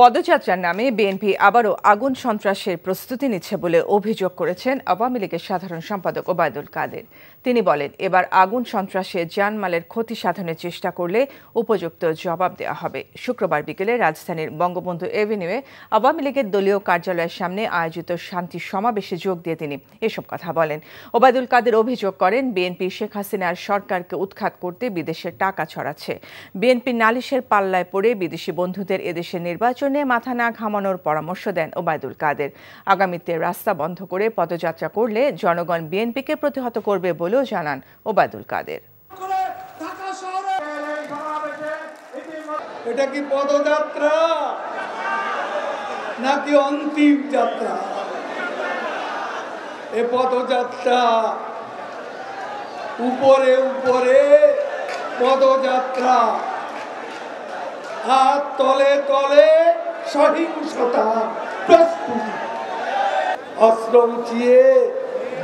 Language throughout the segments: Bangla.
পদযাত্রার নামে বিএনপি আবারও আগুন সন্ত্রাসের প্রস্তুতি নিচ্ছে বলে অভিযোগ করেছেন আওয়ামী লীগের সাধারণ সম্পাদক ওবায়দুল কাদের। তিনি বলেন, এবার আগুন সন্ত্রাসে জানমালের ক্ষতি সাধনের চেষ্টা করলে উপযুক্ত জবাব দেওয়া হবে। শুক্রবার বিকেলে রাজধানীর বঙ্গবন্ধু এভিনিউয়ে আওয়ামী লীগের দলীয় কার্যালয়ের সামনে আয়োজিত শান্তি সমাবেশে যোগ দিয়ে তিনি এসব কথা বলেন। ওবায়দুল কাদের অভিযোগ করেন, বিএনপি শেখ হাসিনার সরকারকে উৎখাত করতে বিদেশে টাকা ছড়াচ্ছে। বিএনপি নালিশের পাল্লায় পড়ে বিদেশি বন্ধুদের এদেশে নির্বাচন মাথা না ঘামানোর পরামর্শ দেন ওবায়দুল কাদের। আগামীতে রাস্তা বন্ধ করে পদযাত্রা করলে জনগণ বিএনপিকে প্রতিহত করবে বলেও জানান ওবায়দুল কাদের। এটা কি পদযাত্রা নাকি অন্তিম যাত্রা? এই পদযাত্রা উপরে উপরে পদযাত্রা, আর তলে তলে সহিংসতা প্রস্তুতি। অস্ত্র উঁচিয়ে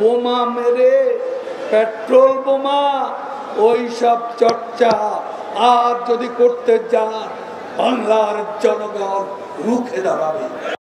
বোমা মেরে পেট্রোল বোমা, ওইসব চর্চা আর যদি করতে যান বাংলার জনগণ রুখে দাঁড়াবে।